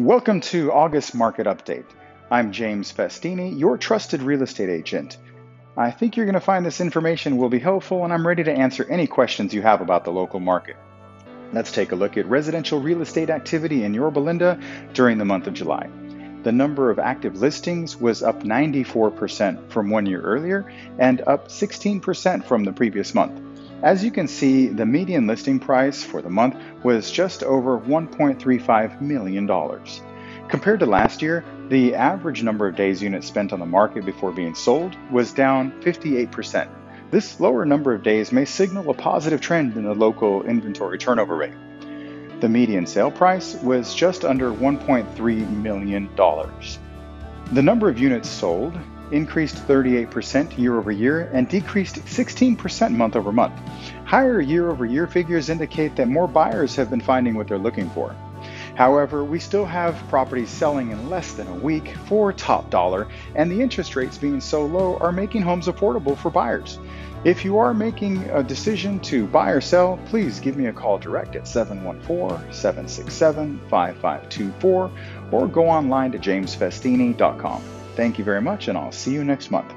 Welcome to August Market Update. I'm James Festini, your trusted real estate agent. I think you're going to find this information will be helpful, and I'm ready to answer any questions you have about the local market. Let's take a look at residential real estate activity in Yorba Linda during the month of July. The number of active listings was up 94% from 1 year earlier and up 16% from the previous month. As you can see, the median listing price for the month was just over $1.35 million. Compared to last year, the average number of days units spent on the market before being sold was down 58%. This lower number of days may signal a positive trend in the local inventory turnover rate. The median sale price was just under $1.3 million. The number of units sold increased 38% year over year and decreased 16% month over month. Higher year over year figures indicate that more buyers have been finding what they're looking for. However, we still have properties selling in less than a week for top dollar, and the interest rates being so low are making homes affordable for buyers. If you are making a decision to buy or sell, please give me a call direct at 714-767-5524 or go online to jamesfestini.com. Thank you very much, and I'll see you next month.